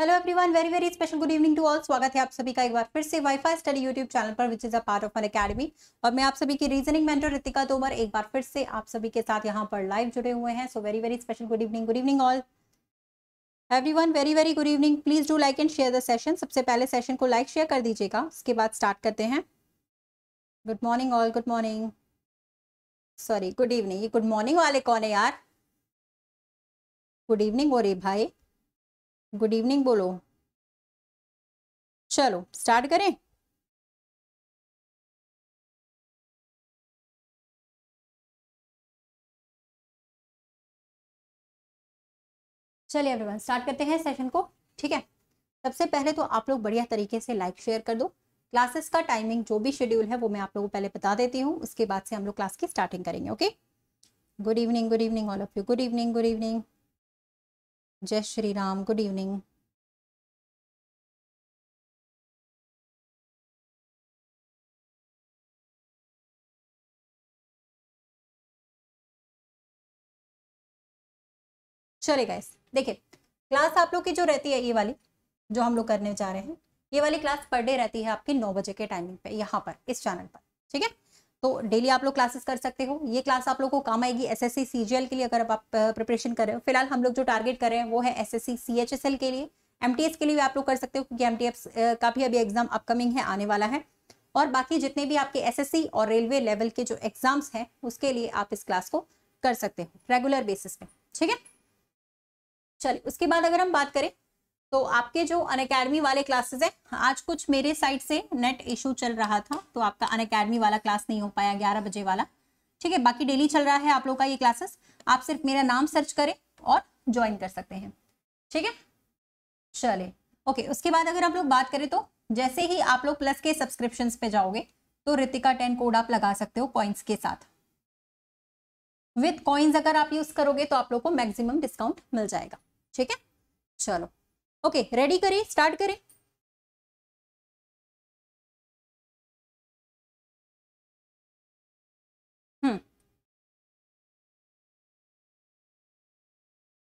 Hello everyone, very very special good evening to all. स्वागत है आप सभी का एक बार फिर से वाईफाई स्टडी यूट्यूब चैनल पर, which is a part of Unacademy. और मैं आप सभी की रीजनिंग मेंटर रितिका तोमर एक बार फिर से आप सभी के साथ यहां पर लाइव जुड़े हुए हैं। So very very special good evening all everyone, very very good evening. Please do like and share the session. सबसे पहले सेशन को लाइक शेयर कर दीजिएगा, उसके बाद स्टार्ट करते हैं। Good morning all, good morning, sorry good evening. ये गुड मॉर्निंग वाले कौन है यार? गुड इवनिंग बोरे भाई, गुड इवनिंग बोलो। चलो स्टार्ट करें। चलिए एवरीवन स्टार्ट करते हैं सेशन को, ठीक है। सबसे पहले तो आप लोग बढ़िया तरीके से लाइक शेयर कर दो। क्लासेस का टाइमिंग जो भी शेड्यूल है वो मैं आप लोगों को पहले बता देती हूँ, उसके बाद से हम लोग क्लास की स्टार्टिंग करेंगे। Okay, good evening all of you, good evening, good evening, जय श्री राम, गुड इवनिंग। चलिए गाइस, देखिए क्लास आप लोग की जो रहती है, ये वाली जो हम लोग करने जा रहे हैं, ये वाली क्लास पर डे रहती है आपकी 9 बजे के टाइमिंग पे, यहाँ पर इस चैनल पर, ठीक है। तो डेली आप लोग क्लासेस कर सकते हो। ये क्लास आप लोग को काम आएगी एसएससी सीजीएल के लिए, अगर आप प्रिपरेशन कर रहे हो। फिलहाल हम लोग जो टारगेट कर रहे हैं वो है एसएससी सीएचएसएल के लिए। एमटीएस के लिए भी आप लोग कर सकते हो, क्योंकि एमटीएस का भी अभी एग्जाम अपकमिंग है, आने वाला है। और बाकी जितने भी आपके एसएससी और रेलवे लेवल के जो एग्जाम्स हैं उसके लिए आप इस क्लास को कर सकते हो रेगुलर बेसिस पे, ठीक है। चलिए उसके बाद अगर हम बात करें तो आपके जो अनअकैडमी वाले क्लासेस हैं, आज कुछ मेरे साइड से नेट इशू चल रहा था तो आपका अनअकैडमी वाला क्लास नहीं हो पाया, 11 बजे वाला, ठीक है। बाकी डेली चल रहा है आप लोग का ये क्लासेस। आप सिर्फ मेरा नाम सर्च करें और ज्वाइन कर सकते हैं, ठीक है। चले ओके, उसके बाद अगर हम लोग बात करें तो जैसे ही आप लोग प्लस के सब्सक्रिप्शन पे जाओगे तो RITIKA10 कोड आप लगा सकते हो पॉइंट्स के साथ। विथ कॉइन्स अगर आप यूज करोगे तो आप लोग को मैक्सिमम डिस्काउंट मिल जाएगा, ठीक है। चलो ओके, रेडी करें, स्टार्ट करें।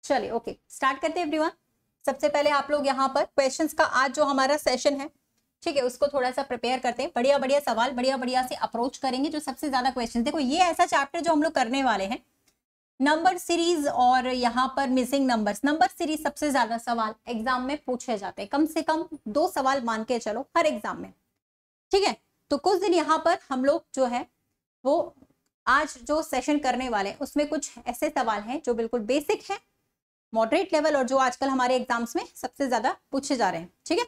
चलिए ओके, स्टार्ट करते हैं एवरीवन। सबसे पहले आप लोग यहाँ पर क्वेश्चंस का आज जो हमारा सेशन है, ठीक है, उसको थोड़ा सा प्रिपेयर करते हैं। बढ़िया बढ़िया सवाल, बढ़िया बढ़िया से अप्रोच करेंगे जो सबसे ज्यादा क्वेश्चंस। देखो ये ऐसा चैप्टर जो हम लोग करने वाले हैं, नंबर सीरीज और यहाँ पर मिसिंग नंबर्स। नंबर सीरीज सबसे ज्यादा सवाल एग्जाम में पूछे जाते हैं, कम से कम 2 सवाल मान के चलो हर एग्जाम में, ठीक है। तो कुछ दिन यहाँ पर हम लोग जो है वो आज जो सेशन करने वाले हैं उसमें कुछ ऐसे सवाल हैं जो बिल्कुल बेसिक है, मॉडरेट लेवल, और जो आजकल हमारे एग्जाम्स में सबसे ज्यादा पूछे जा रहे हैं, ठीक है।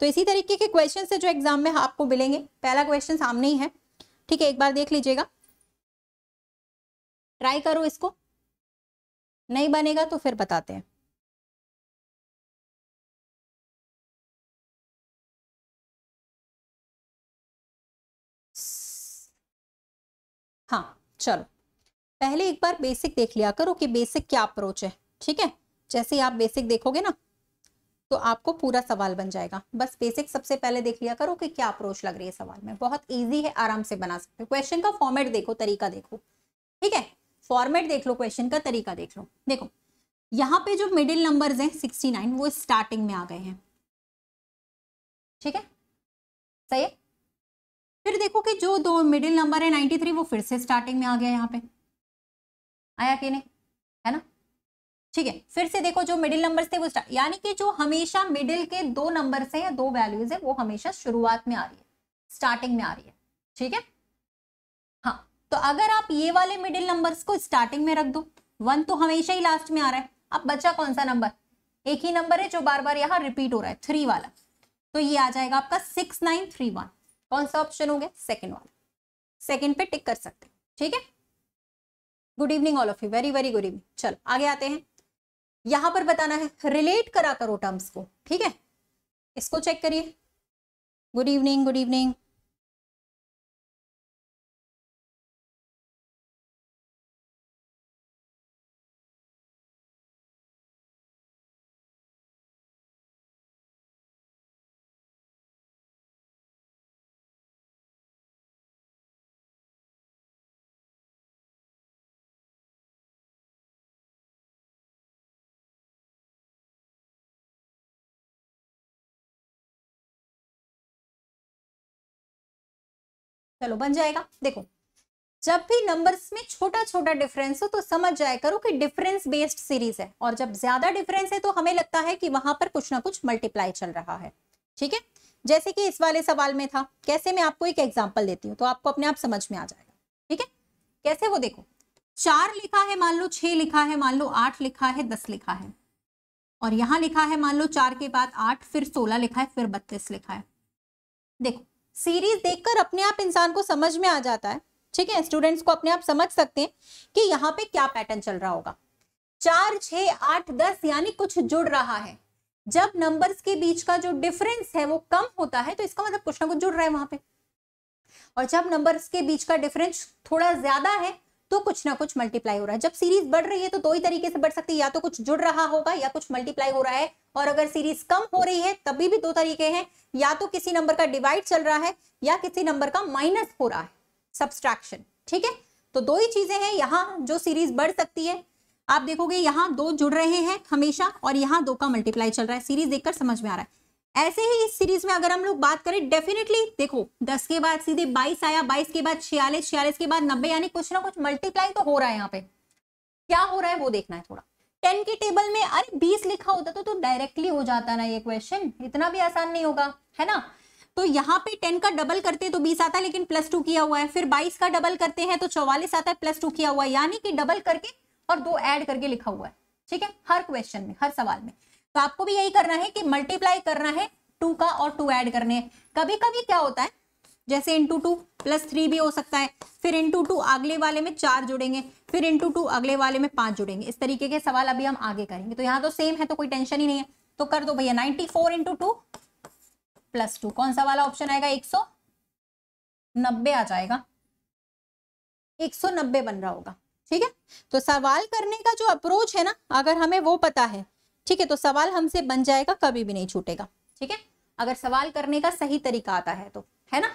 तो इसी तरीके के क्वेश्चन है जो एग्जाम में आपको मिलेंगे। पहला क्वेश्चन सामने ही है, ठीक है, एक बार देख लीजिएगा, ट्राई करो इसको, नहीं बनेगा तो फिर बताते हैं। हाँ चलो, पहले एक बार बेसिक देख लिया करो कि बेसिक क्या अप्रोच है, ठीक है। जैसे ही आप बेसिक देखोगे ना तो आपको पूरा सवाल बन जाएगा। बस बेसिक सबसे पहले देख लिया करो कि क्या अप्रोच लग रही है सवाल में। बहुत इजी है, आराम से बना सकते हो। क्वेश्चन का फॉर्मेट देखो, तरीका देखो, ठीक है। फॉर्मेट देख लो, क्वेश्चन का तरीका देख लो। देखो यहाँ पे जो मिडिल नंबर्स हैं 69 वो स्टार्टिंग में आ गए हैं, ठीक है, सही है। फिर देखो कि जो 2 मिडिल नंबर है 93 वो फिर से स्टार्टिंग में आ गया, यहाँ पे आया कि नहीं, है ना, ठीक है। फिर से देखो जो मिडिल नंबर्स थे वो स्टार्ट, यानी कि जो हमेशा मिडिल के 2 नंबर्स है या 2 वैल्यूज है वो हमेशा शुरुआत में आ रही है, स्टार्टिंग में आ रही है, ठीक है। तो अगर आप ये वाले मिडिल नंबर्स को स्टार्टिंग में रख दो, 1 तो हमेशा ही लास्ट में आ रहा है, अब बचा कौन सा नंबर, एक ही नंबर है जो बार बार यहाँ रिपीट हो रहा है, 3 वाला, तो ये आ जाएगा आपका 6931। कौन सा ऑप्शन हो गया? सेकंड वाला, सेकंड पे टिक कर सकते हैं, ठीक है। Good evening all of you, very very good evening. चलो आगे आते हैं, यहाँ पर बताना है रिलेट करा करो टर्म्स को, ठीक है, इसको चेक करिए। गुड इवनिंग, गुड इवनिंग, चलो बन जाएगा। देखो जब भी नंबर्स में छोटा छोटा डिफरेंस हो तो समझ जाया करो कि डिफरेंस बेस्ड सीरीज है, और जब ज्यादा डिफरेंस है तो हमें लगता है कि वहां पर कुछ ना कुछ मल्टीप्लाई चल रहा है। ठीक है, जैसे कि इस वाले सवाल में था। कैसे, मैं आपको एक एग्जांपल देती हूँ तो आपको अपने आप समझ में आ जाएगा। ठीक है, कैसे वो देखो, 4 लिखा है मान लो, 6 लिखा है मान लो, 8 लिखा है, 10 लिखा है, और यहाँ लिखा है मान लो 4 के बाद 8, फिर 16 लिखा है, फिर 32 लिखा है। देखो सीरीज देखकर अपने आप इंसान को समझ में आ जाता है। ठीक है, स्टूडेंट्स को अपने आप समझ सकते हैं कि यहाँ पे क्या पैटर्न चल रहा होगा। 4, 6, 8, 10 यानी कुछ जुड़ रहा है। जब नंबर्स के बीच का जो डिफरेंस है वो कम होता है तो इसका मतलब कुछ ना कुछ जुड़ रहा है वहां पे, और जब नंबर्स के बीच का डिफरेंस थोड़ा ज्यादा है तो कुछ ना कुछ मल्टीप्लाई हो रहा है। जब सीरीज बढ़ रही है तो दो ही तरीके से बढ़ सकती है, या तो कुछ जुड़ रहा होगा या कुछ मल्टीप्लाई हो रहा है, और अगर सीरीज कम हो रही है तभी भी दो तरीके हैं, या तो किसी नंबर का डिवाइड चल रहा है या किसी नंबर का माइनस हो रहा है, सब्सट्रैक्शन। ठीक है, तो दो ही चीजें हैं यहाँ जो सीरीज बढ़ सकती है। आप देखोगे यहाँ दो जुड़ रहे हैं हमेशा, और यहाँ दो का मल्टीप्लाई चल रहा है, सीरीज देखकर समझ में आ रहा है। ऐसे ही इस सीरीज में अगर हम लोग बात करें, डेफिनेटली देखो 10 के बाद सीधे 22 आया, 22 के बाद 46, 46 के बाद 90, यानी कुछ ना कुछ मल्टीप्लाई तो हो रहा है। यहाँ पे क्या हो रहा है वो देखना है थोड़ा। 10 के टेबल में अरे 20 लिखा होता तो डायरेक्टली हो जाता ना ये क्वेश्चन, इतना भी आसान नहीं होगा, है ना। तो यहाँ पे 10 का डबल करते तो 20 आता है, लेकिन +2 किया हुआ है। फिर 22 का डबल करते हैं तो 44 आता है, +2 किया हुआ है, यानी कि डबल करके और 2 ऐड करके लिखा हुआ है। ठीक है, हर क्वेश्चन में, हर सवाल में। तो आपको भी यही करना है कि मल्टीप्लाई करना है 2 का और 2 ऐड करने हैं। कभी कभी क्या होता है, जैसे ×2 +3 भी हो सकता है, फिर ×2 अगले वाले में 4 जुड़ेंगे, फिर ×2 अगले वाले में 5 जुड़ेंगे। इस तरीके के सवाल अभी हम आगे करेंगे। तो यहाँ तो सेम है तो कोई टेंशन ही नहीं है। तो कर दो भैया 94 × 2 + 2, कौन सा वाला ऑप्शन आएगा? 190 आ जाएगा, 190 बन रहा होगा। ठीक है, तो सवाल करने का जो अप्रोच है ना, अगर हमें वो पता है, ठीक है, तो सवाल हमसे बन जाएगा, कभी भी नहीं छूटेगा। ठीक है, अगर सवाल करने का सही तरीका आता है तो, है ना।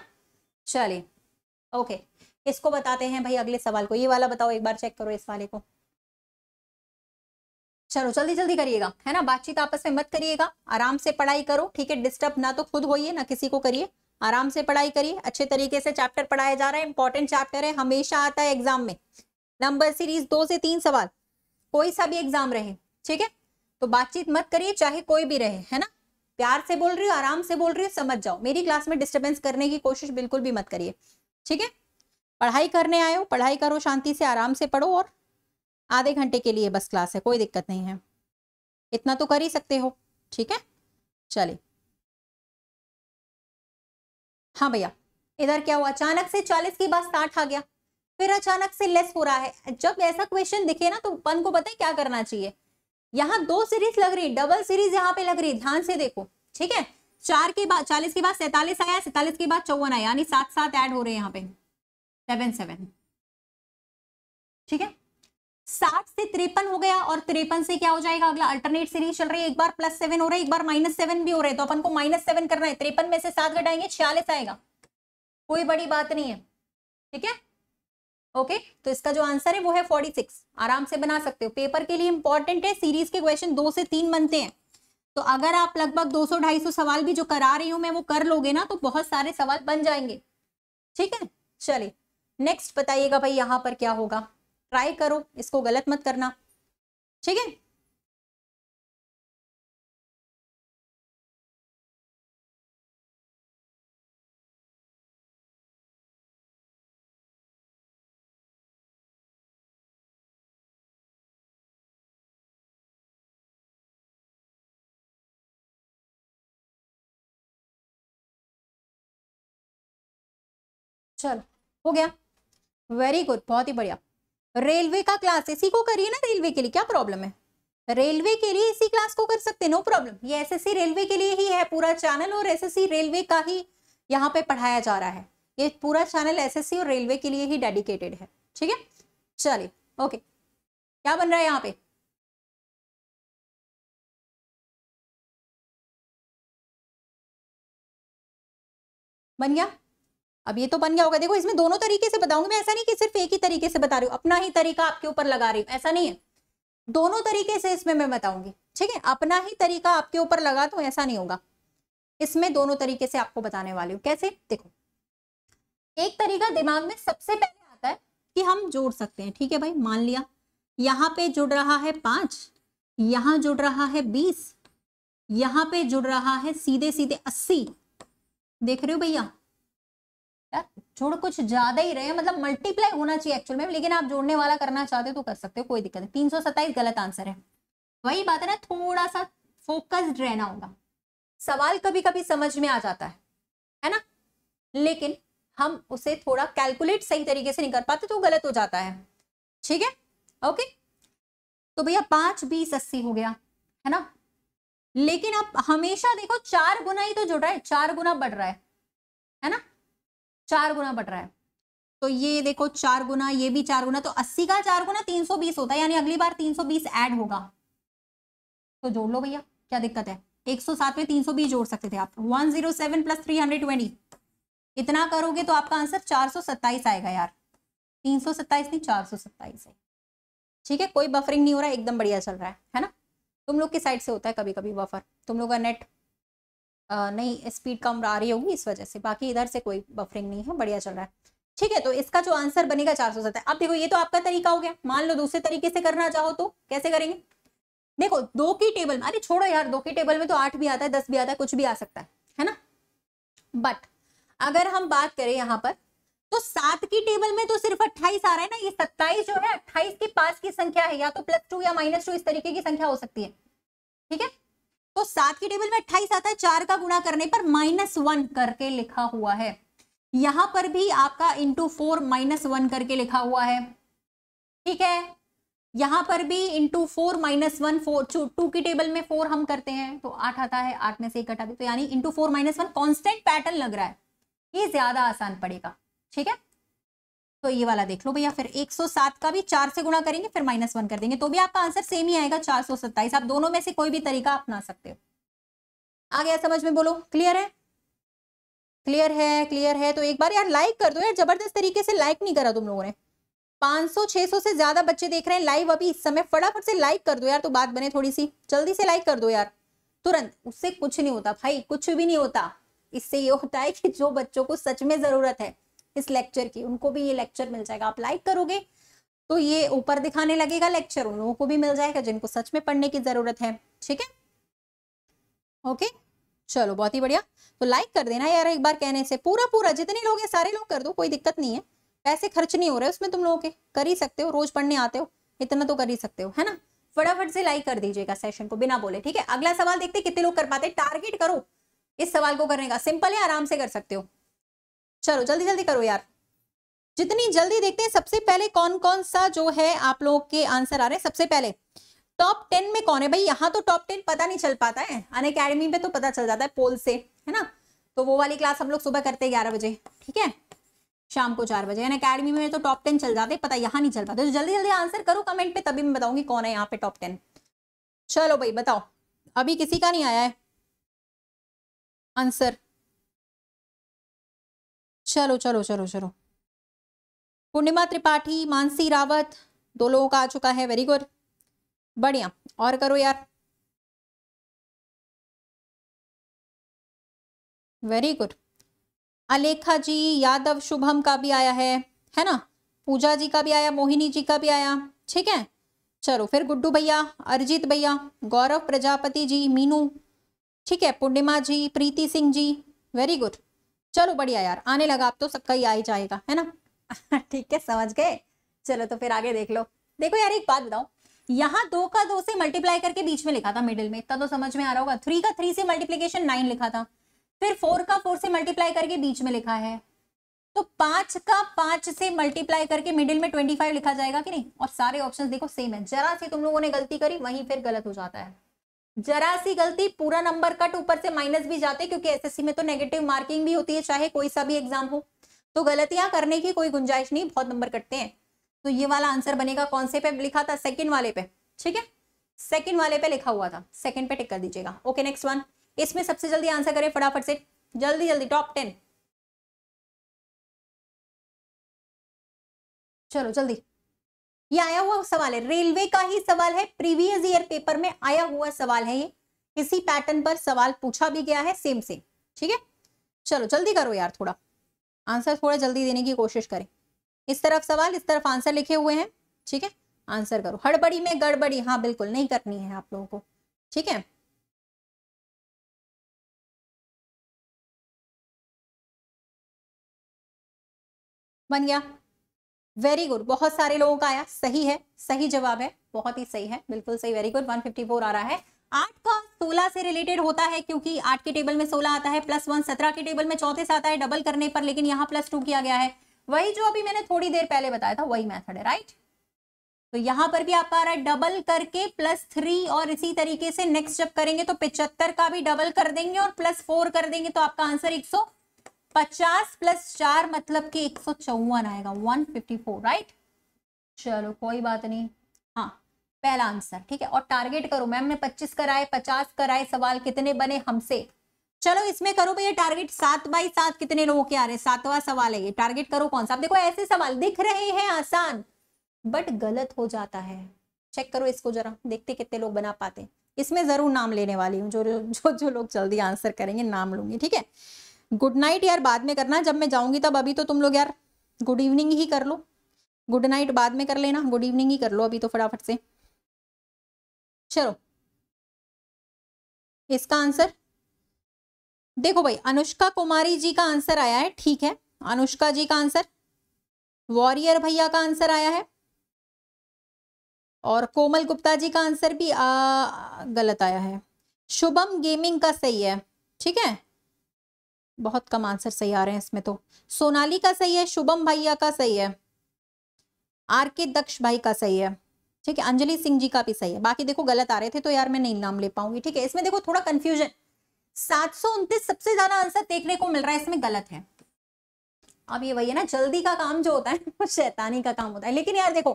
चलिए ओके, इसको बताते हैं भाई अगले सवाल को। ये वाला बताओ, एक बार चेक करो इस वाले को। चलो जल्दी जल्दी करिएगा, है ना, बातचीत आपस में मत करिएगा, आराम से पढ़ाई करो। ठीक है, डिस्टर्ब ना तो खुद होइए ना किसी को करिए, आराम से पढ़ाई करिए। अच्छे तरीके से चैप्टर पढ़ाया जा रहा है, इंपॉर्टेंट चैप्टर है, हमेशा आता है एग्जाम में। नंबर सीरीज 2 से 3 सवाल, कोई सा भी एग्जाम रहे। ठीक है, तो बातचीत मत करिए, चाहे कोई भी रहे, है ना। प्यार से बोल रही हो, आराम से बोल रही हो, समझ जाओ। मेरी क्लास में डिस्टर्बेंस करने की कोशिश बिल्कुल भी मत करिए। ठीक है, पढ़ाई करने आए हो, पढ़ाई करो, शांति से आराम से पढ़ो, और आधे घंटे के लिए बस क्लास है, कोई दिक्कत नहीं है, इतना तो कर ही सकते हो। ठीक है, चलिए। हाँ भैया, इधर क्या हुआ, अचानक से 40 के बाद 60 आ गया, फिर अचानक से लेस हो रहा है। जब ऐसा क्वेश्चन दिखे ना तो अपन को पता है क्या करना चाहिए। यहाँ 2 सीरीज लग रही है, डबल सीरीज यहाँ पे लग रही है, ध्यान से देखो। ठीक है, 40 के बाद 47 आया, 47 के बाद 54 आया, यानी 7-7 ऐड हो रहे हैं यहाँ पे, 7-7। ठीक है, 60 से 53 हो गया, और 53 से क्या हो जाएगा अगला, अल्टरनेट सीरीज चल रही है, एक बार +7 हो रहा है, एक बार -7 भी हो रहे हैं, तो अपन को -7 करना है। 53 में से 7 घटाएंगे, 46 आएगा, कोई बड़ी बात नहीं है। ठीक है, ओके, तो इसका जो आंसर है वो है 46। आराम से बना सकते हो, पेपर के लिए इंपॉर्टेंट है। सीरीज के क्वेश्चन 2 से 3 बनते हैं, तो अगर आप लगभग 200-250 सवाल भी जो करा रही हूं मैं वो कर लोगे ना तो बहुत सारे सवाल बन जाएंगे। ठीक है, चलिए नेक्स्ट बताइएगा भाई यहाँ पर क्या होगा। ट्राई करो, इसको गलत मत करना। ठीक है, चलो हो गया, वेरी गुड, बहुत ही बढ़िया। रेलवे का क्लास इसी को करिए ना, रेलवे के लिए क्या प्रॉब्लम है, रेलवे के लिए इसी क्लास को कर सकते हैं, नो प्रॉब्लम। ये एसएससी रेलवे के लिए ही है पूरा चैनल, और एसएससी रेलवे का ही यहाँ पे पढ़ाया जा रहा है। ये पूरा चैनल एसएससी और रेलवे के लिए ही डेडिकेटेड है। ठीक है, चलिए ओके, क्या बन रहा है यहाँ पे, बन गया। अब ये तो बन गया होगा। देखो इसमें दोनों तरीके से बताऊंगी मैं, ऐसा नहीं कि सिर्फ एक ही तरीके से बता रही हूँ, अपना ही तरीका आपके ऊपर लगा रही हूँ, ऐसा नहीं है। दोनों तरीके से इसमें मैं बताऊंगी, ठीक है, अपना ही तरीका आपके ऊपर लगा तो ऐसा नहीं होगा। इसमें दोनों तरीके से आपको बताने वाली हूँ। कैसे, देखो एक तरीका दिमाग में सबसे पहले आता है कि हम जोड़ सकते हैं। ठीक है भाई, मान लिया यहाँ पे जुड़ रहा है 5, यहाँ जुड़ रहा है 20, यहाँ पे जुड़ रहा है सीधे सीधे 80। देख रहे हो भैया, यार जोड़ कुछ ज्यादा ही रहे, मतलब मल्टीप्लाई होना चाहिए एक्चुअल में, लेकिन आप जोड़ने वाला करना चाहते हो तो कर सकते हो, कोई दिक्कत नहीं। 327 गलत आंसर है। वही बात है ना, थोड़ा सा फोकस्ड रहना होगा। सवाल कभी कभी समझ में आ जाता है ना, लेकिन हम उसे थोड़ा कैलकुलेट सही तरीके से नहीं कर पाते तो गलत हो जाता है। ठीक है, ओके। तो भैया 5, 20, 80 हो गया है ना, लेकिन आप हमेशा देखो 4 गुना ही तो जुड़ रहा है, 4 गुना बढ़ रहा है ना, 4 गुना बढ़ रहा है। तो ये देखो 4 गुना, ये भी 4 गुना, तो 80 का 4 गुना 320 होता है, यानी अगली बार 320 ऐड होगा। तो जोड़ लो भैया, क्या दिक्कत है। 107 में 320 जोड़ सकते थे आप। 107 प्लस 320, इतना करोगे तो आपका आंसर 427 आएगा यार। 327 नहीं, 427 है। ठीक है, कोई बफरिंग नहीं हो रहा है, एकदम बढ़िया चल रहा है ना। तुम लोग की साइड से होता है कभी कभी बफर, तुम लोग का नेट नहीं, स्पीड कम आ रही होगी इस वजह से, बाकी इधर से कोई बफरिंग नहीं है, बढ़िया चल रहा है। ठीक है, तो इसका जो आंसर बनेगा 407। अब देखो ये तो आपका तरीका हो गया, मान लो दूसरे तरीके से करना चाहो तो कैसे करेंगे। देखो 2 की टेबल में, अरे छोड़ो यार, 2 की टेबल में तो 8 भी आता है, 10 भी आता है, कुछ भी आ सकता है ना। बट अगर हम बात करें यहाँ पर तो 7 की टेबल में तो सिर्फ 28 आ रहा है ना, ये 27 जो है 28 के पास की संख्या है, या तो +2 या -2 इस तरीके की संख्या हो सकती है। ठीक है, तो 7 की टेबल में 28 आता है, 4 का गुणा करने पर -1 करके लिखा हुआ है, यहाँ पर भी आपका × 4 -1 करके लिखा हुआ है। ठीक है, यहाँ पर भी × 4 -1, 2 की टेबल में 4 हम करते हैं तो 8 आता है, 8 में से 1 हटा दे तो यानी × 4 -1, कॉन्स्टेंट पैटर्न लग रहा है, ये ज्यादा आसान पड़ेगा। ठीक है, तो ये वाला देख लो भैया। फिर 107 का भी 4 से गुणा करेंगे, फिर -1 कर देंगे, तो भी आपका आंसर सेम ही आएगा, 427। आप दोनों में से कोई भी तरीका अपना सकते हो। आ गया समझ में, बोलो क्लियर है? क्लियर है, क्लियर है तो एक बार यार लाइक कर दो यार, जबरदस्त तरीके से लाइक नहीं करा तुम लोगों ने। 500-600 से ज्यादा बच्चे देख रहे हैं लाइव अभी इस समय, फटाफट से लाइक कर दो यार, तो बात बने थोड़ी सी, जल्दी से लाइक कर दो यार तुरंत। उससे कुछ नहीं होता भाई, कुछ भी नहीं होता। इससे ये होता है कि जो बच्चों को सच में जरूरत है इस लेक्चर की, उनको भी ये लेक्चर मिल जाएगा। आप लाइक करोगे तो ये ऊपर दिखाने लगेगा लेक्चर, उन लोगों को भी मिल जाएगा जिनको सच में पढ़ने की जरूरत है। ठीक है, ओके, चलो बहुत ही बढ़िया। तो लाइक कर देना यार एक बार, कहने से पूरा पूरा जितने लोग हैं सारे लोग कर दो, कोई दिक्कत नहीं है, पैसे खर्च नहीं हो रहे उसमें, तुम लोगों के कर ही सकते हो, रोज पढ़ने आते हो इतना तो कर ही सकते हो, है ना। फटाफट से लाइक कर दीजिएगा सेशन को बिना बोले। ठीक है, अगला सवाल देखते कितने लोग कर पाते, टारगेट करो इस सवाल को करने का, सिंपल है, आराम से कर सकते हो। चलो जल्दी जल्दी करो यार, जितनी जल्दी देखते हैं सबसे पहले कौन कौन सा जो है आप लोगों के आंसर आ रहे हैं। सबसे पहले टॉप 10 में कौन है भाई? यहाँ तो टॉप 10 पता नहीं चल पाता है, अनअकैडमी पे तो पता चल जाता है पोल से, है ना। तो वो वाली क्लास हम लोग सुबह करते हैं 11 बजे, ठीक है, शाम को 4 बजे। अनअकैडमी में तो टॉप 10 चल जाते, पता यहाँ नहीं चल पाते। तो जल्दी जल्दी आंसर करो कमेंट पे, तभी मैं बताऊंगी कौन है यहाँ पे टॉप 10। चलो भाई बताओ, अभी किसी का नहीं आया है आंसर। चलो चलो चलो चलो, पूर्णिमा त्रिपाठी, मानसी रावत, 2 लोगों का आ चुका है, वेरी गुड, बढ़िया। और करो यार, वेरी गुड। अलेखा जी, यादव, शुभम का भी आया है ना, पूजा जी का भी आया, मोहिनी जी का भी आया, ठीक है। चलो फिर गुड्डू भैया, अर्जित भैया, गौरव प्रजापति जी, मीनू, ठीक है, पूर्णिमा जी, प्रीति सिंह जी, वेरी गुड। चलो बढ़िया यार, आने लगा आप तो, सबका ही आ ही जाएगा, है ना। ठीक है, समझ गए। चलो तो फिर आगे देख लो। देखो यार एक बात बताओ, यहाँ 2 का 2 से मल्टीप्लाई करके बीच में लिखा था, मिडिल में, इतना तो समझ में आ रहा होगा। 3 का 3 से मल्टीप्लीकेशन 9 लिखा था, फिर 4 का 4 से मल्टीप्लाई करके बीच में लिखा है, तो 5 का 5 से मल्टीप्लाई करके मिडिल में 25 लिखा जाएगा कि नहीं। और सारे ऑप्शन देखो सेम है, जरा सी तुम लोगों ने गलती करी वहीं फिर गलत हो जाता है, जरा सी गलती पूरा नंबर कट, ऊपर से माइनस भी जाते, क्योंकि एसएससी में तो नेगेटिव मार्किंग भी होती है, चाहे कोई सा भी एग्जाम हो, तो गलतियां करने की कोई गुंजाइश नहीं, बहुत नंबर कटते हैं। तो ये वाला आंसर बनेगा, कौन से पे लिखा था? सेकंड वाले पे, ठीक है, सेकंड वाले पे लिखा हुआ था, सेकंड पे टिक कर दीजिएगा। ओके, नेक्स्ट वन, इसमें सबसे जल्दी आंसर करें फटाफट से, जल्दी जल्दी टॉप 10। चलो जल्दी, ये आया हुआ सवाल है, रेलवे का ही सवाल है, प्रीवियस ईयर पेपर में आया हुआ सवाल है, ये इसी पैटर्न पर सवाल पूछा भी गया है, सेम सेम, ठीक है। चलो जल्दी करो यार थोड़ा, आंसर थोड़ा जल्दी देने की कोशिश करें। इस तरफ सवाल, इस तरफ आंसर लिखे हुए हैं, ठीक है, आंसर करो। हड़बड़ी में गड़बड़ी, हाँ बिल्कुल नहीं करनी है आप लोगों को, ठीक है। बन गया, वेरी गुड। बहुत सारे लोगों का आया, सही है, सही जवाब है, बहुत ही सही है, बिल्कुल सही, वेरी गुड। 154 आ रहा है। 8 का 16 से रिलेटेड होता है क्योंकि 8 के टेबल में 16 आता है, +1 17 के टेबल में 34 आता है डबल करने पर, लेकिन यहाँ +2 किया गया है, वही जो अभी मैंने थोड़ी देर पहले बताया था, वही मेथड है, राइट। तो यहाँ पर भी आपका आ रहा है डबल करके +3, और इसी तरीके से नेक्स्ट जब करेंगे तो 75 का भी डबल कर देंगे और +4 कर देंगे, तो आपका आंसर 150 +4 मतलब कि 154 आएगा, 154, राइट। चलो कोई बात नहीं, हाँ पहला आंसर ठीक है। और टारगेट करो, मैम ने 25 कराए, 50 कराए, सवाल कितने बने हमसे। चलो इसमें करो भैया टारगेट, 7/7 कितने लोगों के आ रहे हैं, 7वां सवाल है ये, टारगेट करो कौन सा। अब देखो ऐसे सवाल दिख रहे हैं आसान बट गलत हो जाता है, चेक करो इसको जरा, देखते कितने लोग बना पाते हैं। इसमें जरूर नाम लेने वाली हूँ, जो लोग जल्दी आंसर करेंगे नाम लूंगी, ठीक है। गुड नाइट यार बाद में करना, जब मैं जाऊंगी तब, अभी तो तुम लोग यार गुड इवनिंग ही कर लो, गुड नाइट बाद में कर लेना, गुड इवनिंग ही कर लो अभी तो फटाफट से। चलो इसका आंसर देखो भाई, अनुष्का कुमारी जी का आंसर आया है, ठीक है, अनुष्का जी का आंसर, वॉरियर भैया का आंसर आया है, और कोमल गुप्ता जी का आंसर भी गलत आया है। शुभम गेमिंग का सही है, ठीक है, बहुत कम आंसर सही आ रहे हैं इसमें तो। सोनाली का सही है, शुभम भैया का सही है, आरके दक्ष भाई का सही है, ठीक है, अंजलि सिंह जी का भी सही है। बाकी देखो गलत आ रहे थे तो यार मैं नहीं नाम ले पाऊंगी, ठीक है। इसमें देखो थोड़ा कंफ्यूजन, 729 सबसे ज्यादा आंसर देखने को मिल रहा है, इसमें गलत है। अब ये वही है ना, जल्दी का काम जो होता है वो शैतानी का काम होता है, लेकिन यार देखो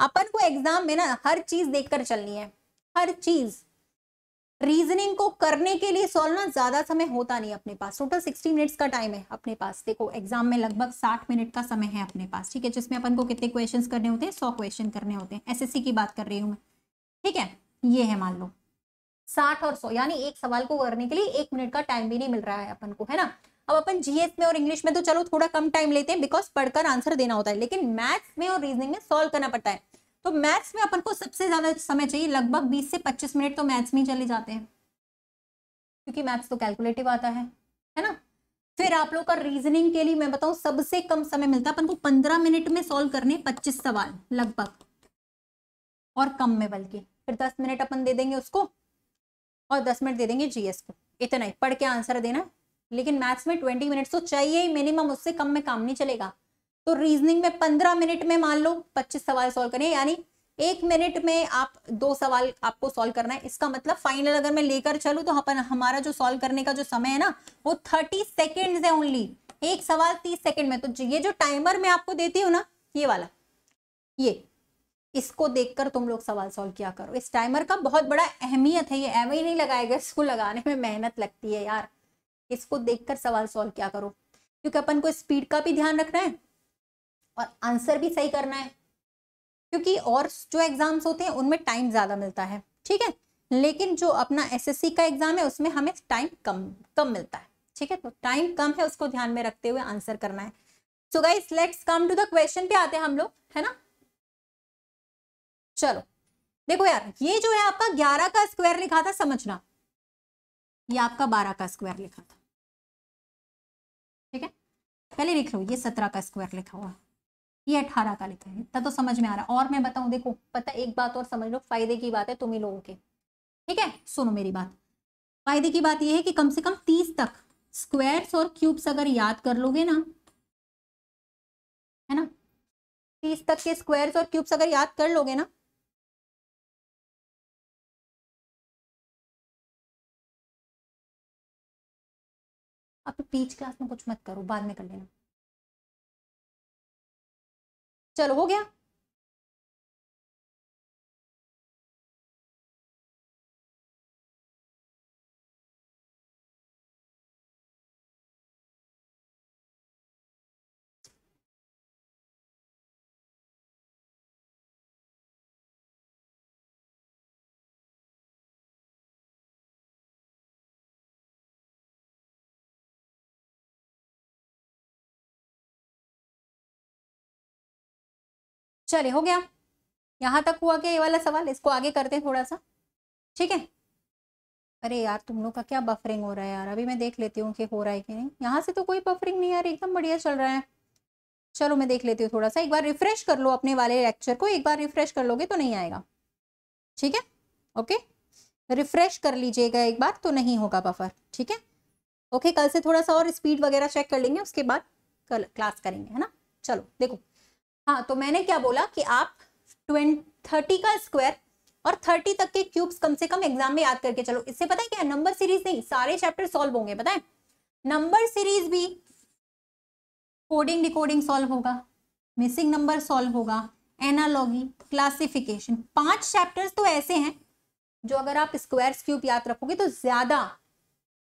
अपन को एग्जाम में ना हर चीज देखकर चलनी है, हर चीज। रीजनिंग को करने के लिए सॉल्व ना ज्यादा समय होता नहीं अपने पास, टोटल 60 मिनट्स का टाइम है अपने पास। देखो एग्जाम में लगभग 60 मिनट का समय है अपने पास, ठीक है, जिसमें अपन को कितने क्वेश्चंस करने होते हैं, 100 क्वेश्चन करने होते हैं, एसएससी की बात कर रही हूँ मैं, ठीक है। ये है मान लो 60 और 100, यानी एक सवाल को करने के लिए 1 मिनट का टाइम भी नहीं मिल रहा है अपन को, है ना। अब अपन जीएस में और इंग्लिश में तो चलो थोड़ा कम टाइम लेते हैं बिकॉज पढ़कर आंसर देना होता है, लेकिन मैथ्स में और रीजनिंग में सॉल्व करना पड़ता है, तो मैथ्स में अपन को सबसे ज्यादा समय चाहिए, लगभग 20 से 25 मिनट तो मैथ्स में ही चले जाते हैं, क्योंकि मैथ्स तो कैलकुलेटिव आता है ना। फिर आप लोग का रीजनिंग के लिए मैं बताऊं सबसे कम समय मिलता है अपन को, 15 मिनट में सॉल्व करने 25 सवाल लगभग, और कम में बल्कि। फिर 10 मिनट अपन दे देंगे उसको, और 10 मिनट दे देंगे जीएस को, इतना ही पढ़ के आंसर देना। लेकिन मैथ्स में 20 मिनट तो चाहिए ही मिनिमम, उससे कम में काम नहीं चलेगा। तो रीजनिंग में 15 मिनट में मान लो 25 सवाल सॉल्व करें, यानी 1 मिनट में आप 2 सवाल आपको सॉल्व करना है। इसका मतलब फाइनल अगर मैं लेकर चलूँ तो अपन हमारा जो सॉल्व करने का जो समय है ना वो 30 सेकेंड है ओनली, एक सवाल 30 सेकेंड में। तो ये जो टाइमर मैं आपको देती हूँ ना, ये वाला, ये इसको देखकर तुम लोग सवाल सॉल्व किया करो। इस टाइमर का बहुत बड़ा अहमियत है, ये एवं ही नहीं लगाया गया, इसको लगाने में मेहनत लगती है यार। इसको देखकर सवाल सॉल्व किया करो, क्योंकि अपन को स्पीड का भी ध्यान रखना है और आंसर भी सही करना है, क्योंकि और जो एग्जाम्स होते हैं उनमें टाइम ज्यादा मिलता है, ठीक है, लेकिन जो अपना एसएससी का एग्जाम है उसमें हमें टाइम कम मिलता है, ठीक है। तो टाइम कम है, उसको ध्यान में रखते हुए आंसर करना है। So guys let's come to the question पे आते हैं हम लोग, है ना। चलो देखो यार, ये जो है आपका 11 का स्क्वायर लिखा था, समझना ये आपका 12 का स्क्वायर लिखा था, ठीक है, पहले लिख लो। ये 17 का स्क्वायर लिखा हुआ, ये 18 का लिखा है, इतना तो समझ में आ रहा है। और मैं बताऊं, देखो पता एक बात और समझ लो, फायदे की बात है तुम ही लोगों के, ठीक है, सुनो मेरी बात। फायदे की बात यह है कि कम से कम 30 तक स्क्वायर्स और क्यूब्स अगर याद कर लोगे ना, है ना, 30 तक के स्क्वायर्स और क्यूब्स अगर याद कर लोगे ना, अब पीछे क्लास में कुछ मत करो, बाद में कर लेना। चलो हो गया, चले, हो गया यहाँ तक हुआ क्या ये वाला सवाल? इसको आगे करते हैं थोड़ा सा, ठीक है। अरे यार तुम लोग का क्या बफरिंग हो रहा है यार, अभी मैं देख लेती हूँ कि हो रहा है कि नहीं। यहाँ से तो कोई बफरिंग नहीं यार, एकदम बढ़िया चल रहा है। चलो मैं देख लेती हूँ थोड़ा सा, एक बार रिफ्रेश कर लो अपने वाले लेक्चर को, एक बार रिफ्रेश कर लोगे तो नहीं आएगा, ठीक है। ओके रिफ्रेश कर लीजिएगा एक बार तो नहीं होगा बफर, ठीक है। ओके कल से थोड़ा सा और स्पीड वगैरह चेक कर लेंगे, उसके बाद कल क्लास करेंगे, है ना। चलो देखो, हाँ तो मैंने क्या बोला कि आप 30 का स्क्वायर और 30 तक के क्यूब्स कम से कम एग्जाम में याद करके चलो। इससे पता है क्या, नंबर सीरीज नहीं सारे चैप्टर सॉल्व होंगे, पता है। नंबर सीरीज भी कोडिंग डिकोडिंग सॉल्व होगा, मिसिंग नंबर सॉल्व होगा, एनालॉगी, क्लासिफिकेशन, 5 चैप्टर्स तो ऐसे हैं जो अगर आप स्क्वायर क्यूब याद रखोगे तो ज्यादा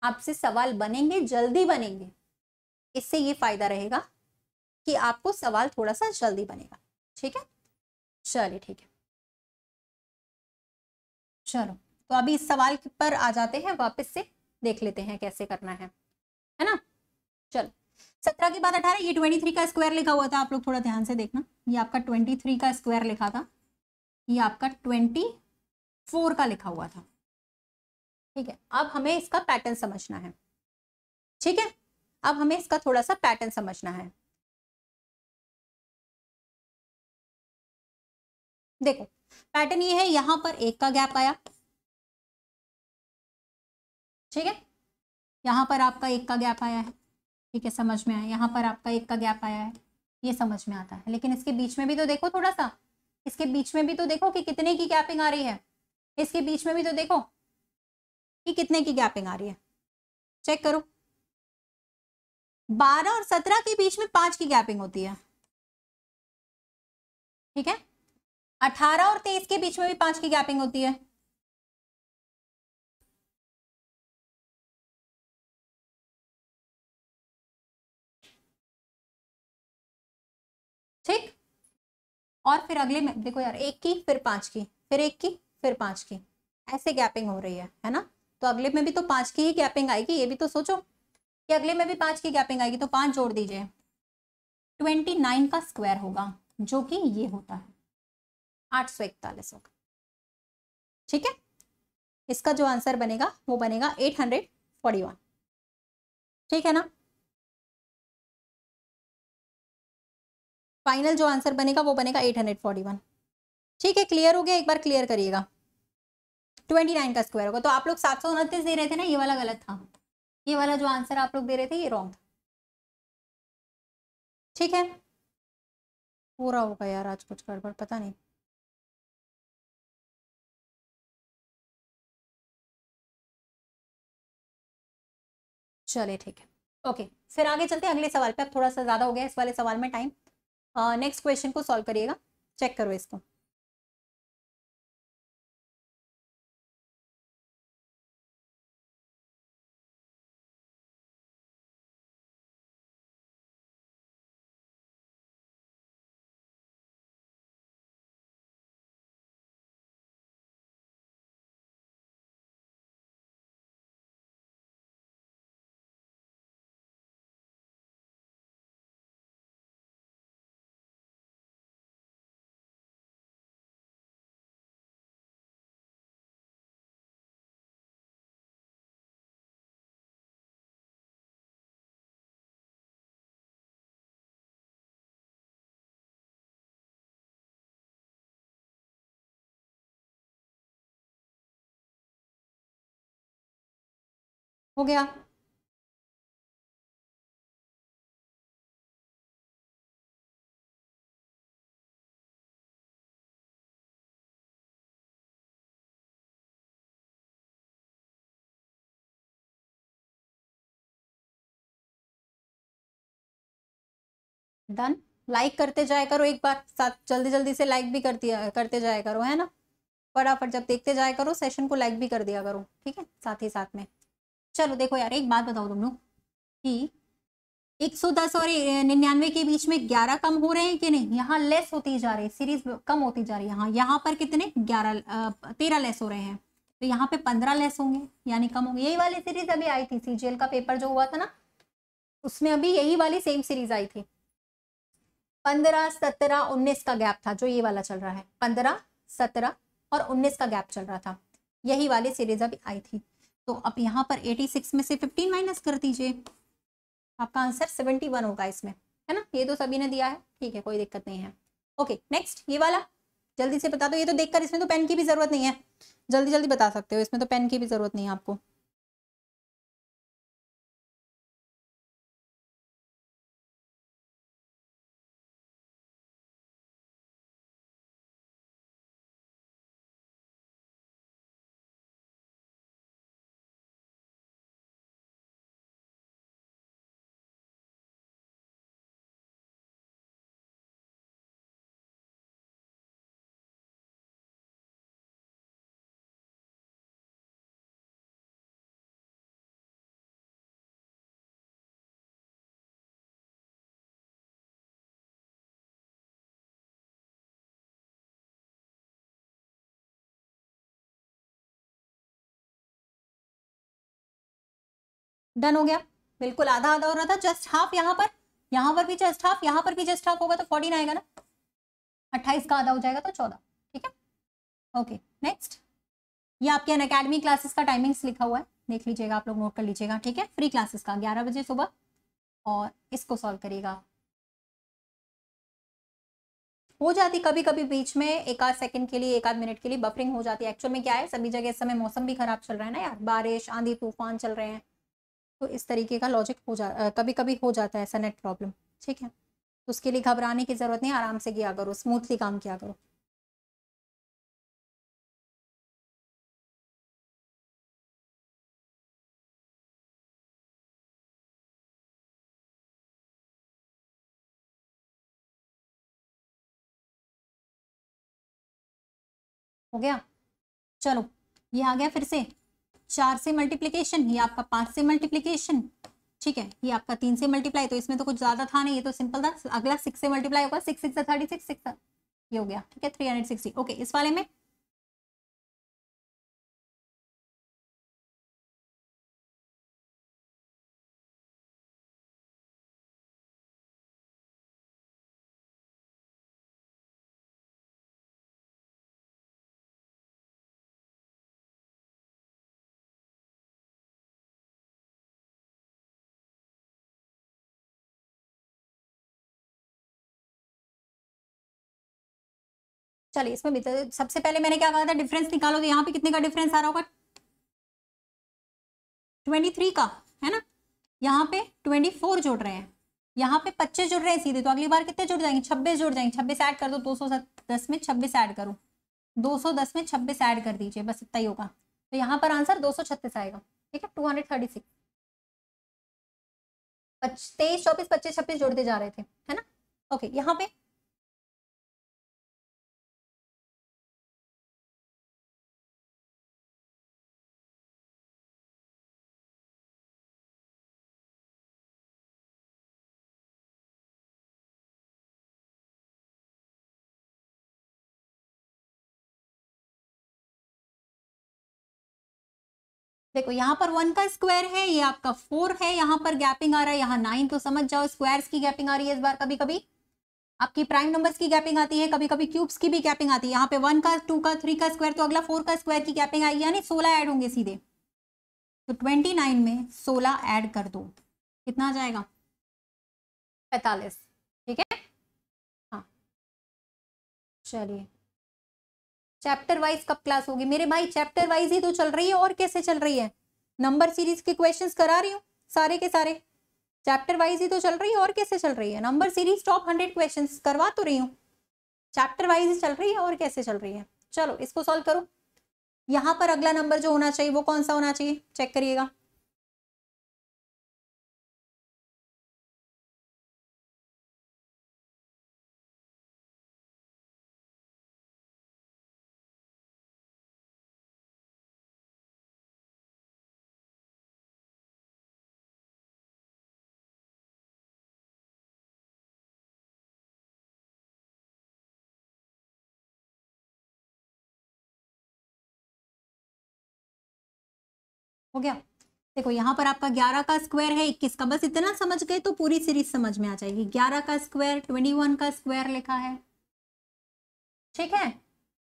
आपसे सवाल बनेंगे, जल्दी बनेंगे। इससे ये फायदा रहेगा कि आपको सवाल थोड़ा सा जल्दी बनेगा, ठीक है। चलिए ठीक है, चलो तो अभी इस सवाल पर आ जाते हैं वापस से, देख लेते हैं कैसे करना है ना। चलो 17 के बाद 18, ये 23 का स्क्वायर लिखा हुआ था, आप लोग थोड़ा ध्यान से देखना। ये आपका 23 का स्क्वायर लिखा था, ये आपका 24 का लिखा हुआ था, ठीक है। अब हमें इसका पैटर्न समझना है, ठीक है। अब हमें इसका थोड़ा सा पैटर्न समझना है। देखो पैटर्न ये है, यहां पर 1 का गैप आया, ठीक है। यहां पर आपका 1 का गैप आया है, ठीक है, समझ में आया। यहाँ पर आपका 1 का गैप आया है, ये समझ में आता है। लेकिन इसके बीच में भी तो देखो थोड़ा सा, इसके बीच में भी तो देखो कि कितने की गैपिंग आ रही है, इसके बीच में भी तो देखो कि कितने की गैपिंग आ रही है। चेक करो, 12 और 17 के बीच में 5 की गैपिंग होती है, ठीक है। 18 और 23 के बीच में भी 5 की गैपिंग होती है, ठीक। और फिर अगले में देखो यार, 1 की फिर 5 की, फिर 1 की फिर 5 की, ऐसे गैपिंग हो रही है ना। तो अगले में भी तो 5 की ही गैपिंग आएगी, ये भी तो सोचो कि अगले में भी 5 की गैपिंग आएगी, तो 5 जोड़ दीजिए, 29 का स्क्वायर होगा, जो कि ये होता है 841 होगा, ठीक है। इसका जो आंसर बनेगा वो बनेगा 841, ठीक है ना। फाइनल जो आंसर बनेगा वो बनेगा 841, ठीक है। क्लियर हो गया, एक बार क्लियर करिएगा। 29 का स्क्वायर होगा, तो आप लोग 729 दे रहे थे ना, ये वाला गलत था, ये वाला जो आंसर आप लोग दे रहे थे ये रॉन्ग था, ठीक है। पूरा होगा यार आज कुछ गड़बड़, पता नहीं। चले ठीक है, ओके फिर आगे चलते हैं अगले सवाल पे। अब थोड़ा सा ज्यादा हो गया इस वाले सवाल में टाइम, नेक्स्ट क्वेश्चन को सॉल्व करिएगा। चेक करो इसको, हो गया। डन। लाइक करते जाया करो एक बार, साथ जल्दी जल्दी से लाइक भी करते जाया करो, है ना। फटाफट जब देखते जाया करो सेशन को लाइक भी कर दिया करो, ठीक है, साथ ही साथ में। चलो देखो यार, एक बात बताओ तुम लोग कि 110 और 99 के बीच में 11 कम हो रहे हैं कि नहीं। यहाँ लेस होती जा रही है सीरीज, कम होती जा रही है। यहाँ पर कितने 13 लेस हो रहे हैं, तो यहाँ पे 15 लेस होंगे, यानी कम होंगे। यही वाली सीरीज अभी आई थी, सीजीएल का पेपर जो हुआ था ना, उसमें अभी यही वाली सेम सीरीज आई थी, 15, 17, 19 का गैप था जो ये वाला चल रहा है, 15, 17 और 19 का गैप चल रहा था, यही वाली सीरीज अभी आई थी। तो अब यहाँ पर 86 में से 15 माइनस कर दीजिए, आपका आंसर 71 होगा इसमें, है ना। ये तो सभी ने दिया है, ठीक है, कोई दिक्कत नहीं है। ओके नेक्स्ट, ये वाला जल्दी से बता दो, ये तो देखकर, इसमें तो पेन की भी जरूरत नहीं है, जल्दी जल्दी बता सकते हो, इसमें तो पेन की भी जरूरत नहीं है आपको। डन हो गया, बिल्कुल आधा आधा हो रहा था, जस्ट हाफ, यहाँ पर भी जस्ट हाफ, यहाँ पर भी जस्ट हाफ होगा तो 14 आएगा ना, 28 का आधा हो जाएगा तो 14, ठीक है। ओके नेक्स्ट, ये आपके अनअकैडमी क्लासेस का टाइमिंग्स लिखा हुआ है, देख लीजिएगा, आप लोग नोट कर लीजिएगा, ठीक है। फ्री क्लासेस का 11 बजे सुबह, और इसको सॉल्व करिएगा। हो जाती कभी कभी बीच में एक आध सेकंड के लिए, एक आध मिनट के लिए बफरिंग हो जाती है। एक्चुअल में क्या है, सभी जगह इस समय मौसम भी खराब चल रहा है ना यार, बारिश आंधी तूफान चल रहे हैं, तो इस तरीके का लॉजिक हो जा, कभी कभी हो जाता है ऐसा नेट प्रॉब्लम, ठीक है। तो उसके लिए घबराने की जरूरत नहीं, आराम से किया करो, स्मूथली काम किया करो। हो गया, चलो ये आ गया फिर से 4 से मल्टीप्लीकेशन, ये आपका 5 से मल्टीप्लीकेशन, ठीक है। ये आपका 3 से मल्टीप्लाई, तो इसमें तो कुछ ज्यादा था नहीं, ये तो सिंपल था। अगला 6 से मल्टीप्लाई होगा, 6, 6, 36, 6, ये हो गया, ठीक है, 360। ओके इस वाले में चलिए, इसमें भी तो सबसे पहले मैंने क्या कहा था, डिफरेंस निकालो, तो यहाँ पे कितने का डिफरेंस आ रहा होगा, 23 का, है ना। यहाँ पे 24 जोड़ रहे हैं, यहाँ पे 25 जोड़ रहे हैं सीधे, तो अगली बार कितने जुड़ जाएंगे, 26 जुड़ जाएंगे। 26 ऐड कर दो, 210 में 26 ऐड करो, 210 में 26 ऐड कर दीजिए, बस इतना ही होगा। तो यहाँ पर आंसर 236 आएगा, ठीक है, 236। 23, 24, 25, 26 जोड़ते जा रहे थे, है ना। ओके यहाँ पे देखो, यहाँ पर 1 का स्क्वायर है, ये आपका 4 है, यहाँ पर गैपिंग आ रहा है, यहाँ 9, तो समझ जाओ स्क्वायर्स की गैपिंग आ रही है इस बार। कभी कभी आपकी प्राइम नंबर्स की गैपिंग आती है, कभी कभी क्यूब्स की भी गैपिंग आती है। यहाँ पे 1 का, 2 का, 3 का स्क्वायर, तो अगला 4 का स्क्वायर की गैपिंग आई, यानी 16 ऐड होंगे सीधे। तो 29 में 16 ऐड कर दो, कितना आ जाएगा, 45, ठीक है। हाँ चलिए, चैप्टर वाइज कब क्लास होगी मेरे भाई, चैप्टर वाइज ही तो चल रही है, और कैसे चल रही है, नंबर सीरीज के क्वेश्चंस करा रही हूँ सारे के सारे, चैप्टर वाइज ही तो चल रही है, और कैसे चल रही है, नंबर सीरीज टॉप 100 क्वेश्चंस करवा तो रही हूँ, चैप्टर वाइज ही चल रही है, और कैसे चल रही है। चलो इसको सॉल्व करो, यहाँ पर अगला नंबर जो होना चाहिए वो कौन सा होना चाहिए, चेक करिएगा। हो गया, देखो यहाँ पर आपका 11 का स्क्वायर है 21 का, बस इतना समझ गए तो पूरी सीरीज समझ में आ जाएगी। 11 का स्क्वायर 21 का स्क्वायर लिखा है, ठीक है।